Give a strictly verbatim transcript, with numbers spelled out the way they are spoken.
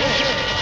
Okay, okay.